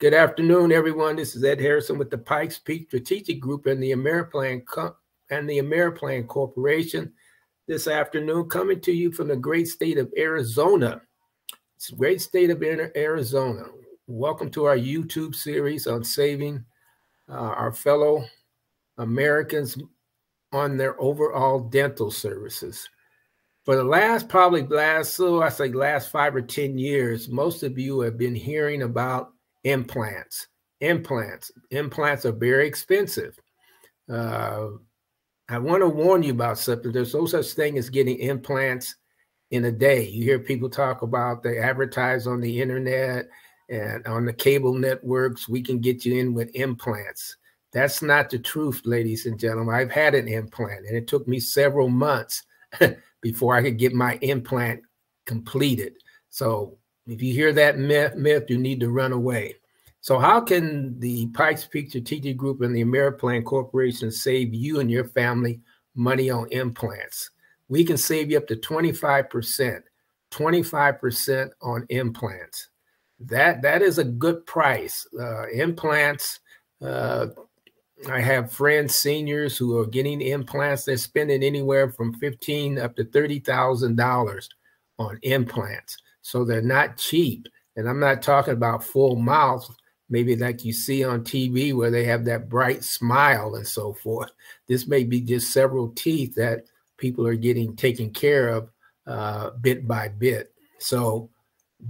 Good afternoon, everyone. This is Ed Harrison with the Pikes Peak Strategic Group and the AmeriPlan Corporation. This afternoon, coming to you from the great state of Arizona. It's the great state of Arizona. Welcome to our YouTube series on saving our fellow Americans on their overall dental services. For the last 5 or 10 years, most of you have been hearing about implants are very expensive. I want to warn you about something. There's no such thing as getting implants in a day. You hear people talk about, they advertise on the internet and on the cable networks, we can get you in with implants. That's not the truth, ladies and gentlemen. I've had an implant and it took me several months before I could get my implant completed. So if you hear that myth, you need to run away. So how can the Pikes Peak Strategic Group and the AmeriPlan Corporation save you and your family money on implants? We can save you up to 25% on implants. That is a good price. Implants, I have friends, seniors who are getting implants. They're spending anywhere from $15,000 up to $30,000 on implants. So they're not cheap. And I'm not talking about full mouth, maybe like you see on TV where they have that bright smile and so forth. This may be just several teeth that people are getting taken care of bit by bit. So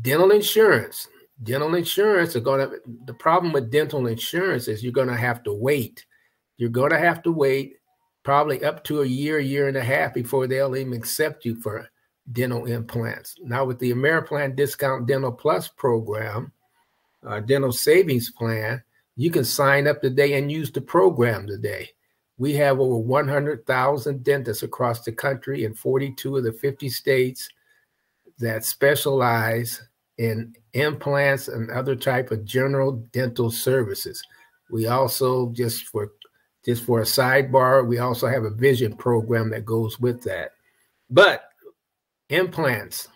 dental insurance are going to, the problem with dental insurance is you're going to have to wait. You're going to have to wait probably up to a year, year and a half before they'll even accept you for dental implants. Now with the AmeriPlan Discount Dental Plus program, dental savings plan, you can sign up today and use the program today. We have over 100,000 dentists across the country in 42 of the 50 states that specialize in implants and other type of general dental services. We also, just for a sidebar, we also have a vision program that goes with that. But implants.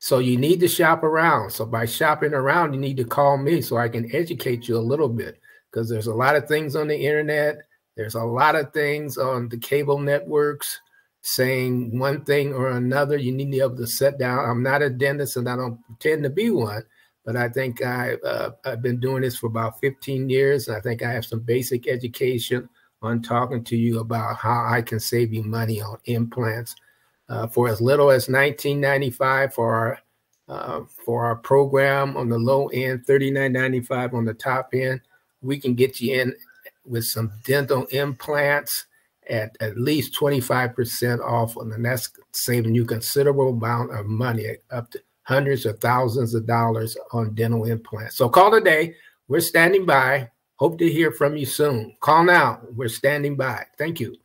So you need to shop around. So by shopping around, you need to call me so I can educate you a little bit, because there's a lot of things on the internet. There's a lot of things on the cable networks saying one thing or another. You need to be able to sit down. I'm not a dentist and I don't pretend to be one, but I think I've been doing this for about 15 years. And I think I have some basic education on talking to you about how I can save you money on implants. For as little as $19.95 for our program on the low end, $39.95 on the top end, we can get you in with some dental implants at least 25% off, and that's saving you a considerable amount of money, up to hundreds of thousands of dollars on dental implants. So call today. We're standing by. Hope to hear from you soon. Call now. We're standing by. Thank you.